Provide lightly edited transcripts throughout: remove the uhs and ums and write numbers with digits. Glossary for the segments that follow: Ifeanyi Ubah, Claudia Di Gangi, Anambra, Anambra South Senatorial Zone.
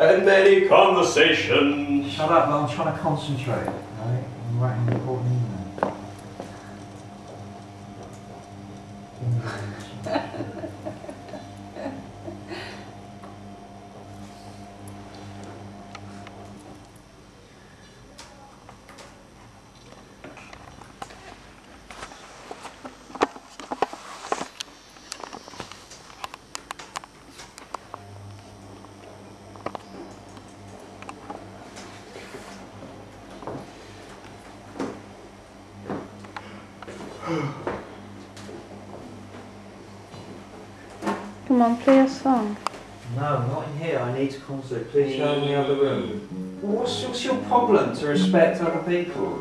and any conversation. Shut up, I'm trying to concentrate, right? I'm writing an important email. Come on, play a song. No, not in here. I need to concentrate. Please show me the other room. Well, what's your problem to respect other people?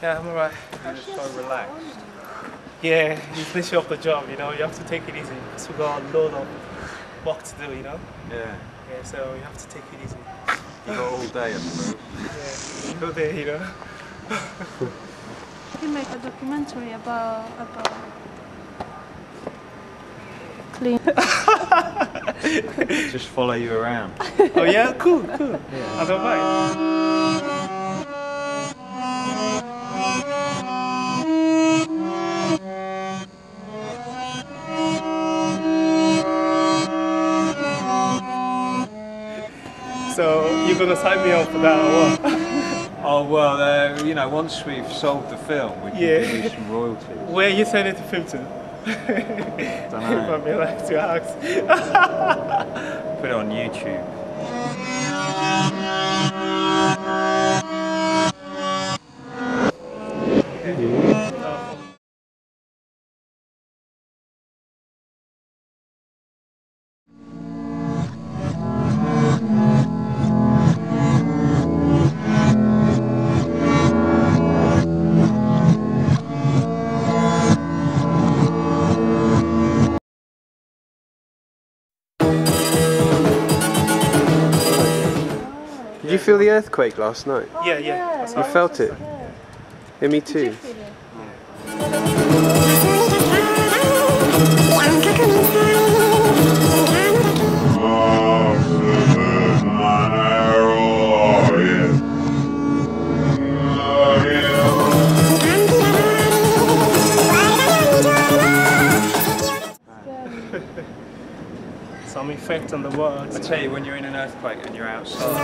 Yeah, I'm alright. I'm just so relaxed. Yeah, you finish off the job, you know, you have to take it easy. Because we've got a load of work to do, you know? Yeah. Yeah, so you have to take it easy. You got all day, I suppose. Yeah, all day, you know? We make a documentary about clean. Just follow you around. Oh yeah? Cool, cool. Yeah. I don't mind. So, you're going to sign me up for that or what? Oh, well, you know, once we've sold the film, we can give you some royalties. Where are you sending the film to? I don't know. If I'm allowed to ask. Put it on YouTube. Did you feel the earthquake last night? Oh, yeah. You felt it? Yeah. Yeah, me too. Did you feel it? Some effect on the world. I tell you, when you're in an earthquake and you're outside.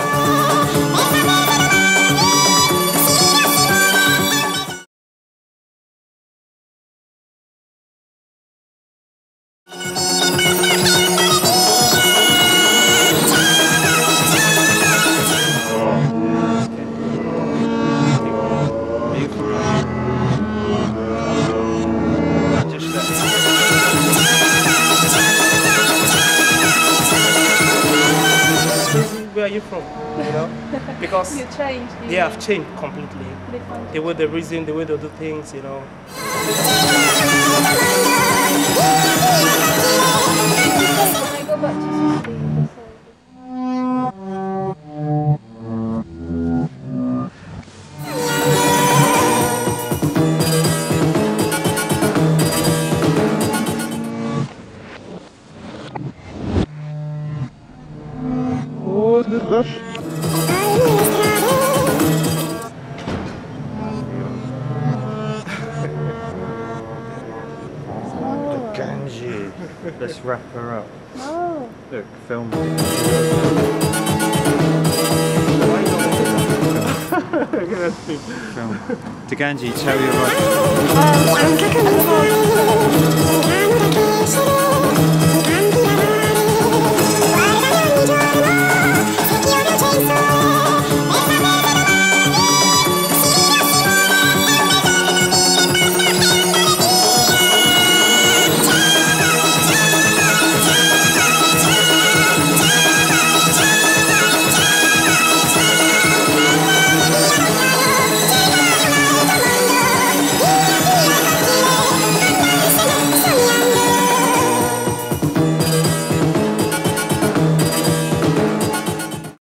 Where are you from, you know, because you changed, they have changed completely, the way they reason, the way they do things, you know. I go back to sleep. Ganji. Let's wrap her up. Oh. Look, film. Di Gangi, tell you right.